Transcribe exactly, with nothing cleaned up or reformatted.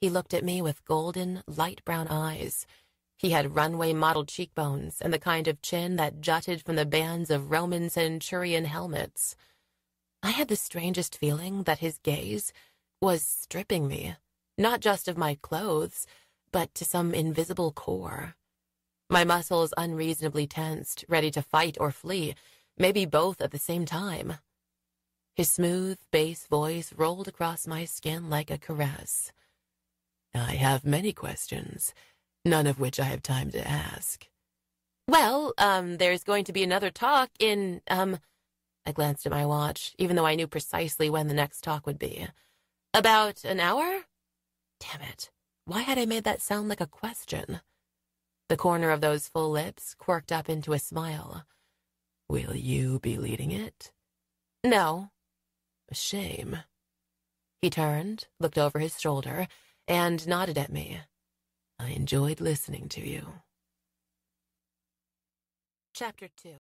He looked at me with golden, light-brown eyes. He had runway-model cheekbones and the kind of chin that jutted from the bands of Roman centurion helmets. I had the strangest feeling that his gaze was stripping me, not just of my clothes, but to some invisible core. My muscles unreasonably tensed, ready to fight or flee, maybe both at the same time. His smooth bass voice rolled across my skin like a caress. I have many questions, none of which I have time to ask. Well, um, there's going to be another talk in, um, I glanced at my watch, even though I knew precisely when the next talk would be. About an hour? Damn it. Why had I made that sound like a question? The corner of those full lips quirked up into a smile. Will you be leading it? No. A shame. He turned, looked over his shoulder, and nodded at me. I enjoyed listening to you. Chapter two